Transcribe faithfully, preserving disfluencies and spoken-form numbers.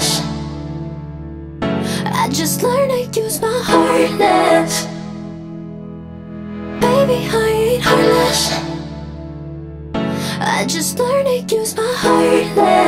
flash. I just learned to use my heartless. Baby, I ain't heartless. I just learned to use my heartless.